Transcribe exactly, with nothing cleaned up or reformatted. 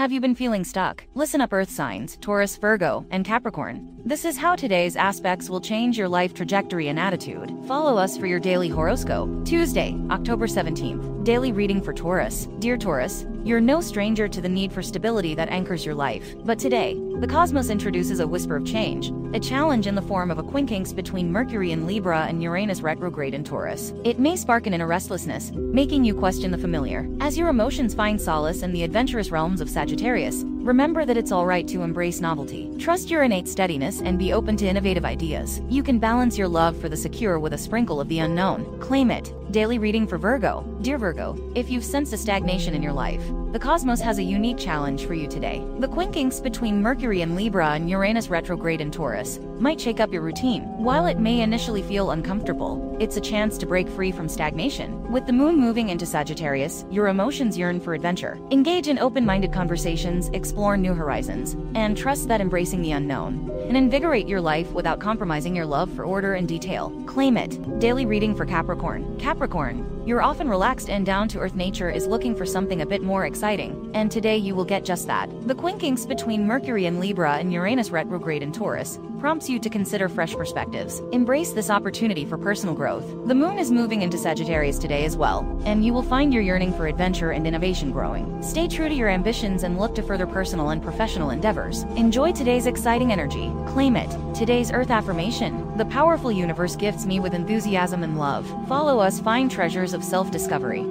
Have you been feeling stuck? Listen up, Earth signs, Taurus, Virgo, and Capricorn. This is how today's aspects will change your life trajectory and attitude. Follow us for your daily horoscope. Tuesday, October seventeenth, daily reading for Taurus. Dear Taurus, you're no stranger to the need for stability that anchors your life. But today, the cosmos introduces a whisper of change, a challenge in the form of a quincunx between Mercury in Libra and Uranus retrograde in Taurus. It may spark an inner restlessness, making you question the familiar. As your emotions find solace in the adventurous realms of Sagittarius, remember that it's all right to embrace novelty. Trust your innate steadiness and be open to innovative ideas. You can balance your love for the secure with a sprinkle of the unknown. Claim it. Daily reading for Virgo. Dear Virgo, if you've sensed a stagnation in your life, the cosmos has a unique challenge for you today. The quincunx between Mercury and Libra and Uranus retrograde in Taurus might shake up your routine. While it may initially feel uncomfortable, it's a chance to break free from stagnation. With the moon moving into Sagittarius, your emotions yearn for adventure. Engage in open-minded conversations, explore new horizons, and trust that embracing the unknown and invigorate your life without compromising your love for order and detail. Claim it. Daily reading for Capricorn. Capricorn, your often relaxed and down-to-earth nature is looking for something a bit more exciting, and today you will get just that. The quincunx between Mercury and Libra and Uranus retrograde in Taurus prompts you to consider fresh perspectives. Embrace this opportunity for personal growth. The moon is moving into Sagittarius today as well, and you will find your yearning for adventure and innovation growing. Stay true to your ambitions and look to further personal and professional endeavors. Enjoy today's exciting energy. Claim it. Today's Earth affirmation: the powerful universe gifts me with enthusiasm and love. Follow us, find treasures of self-discovery.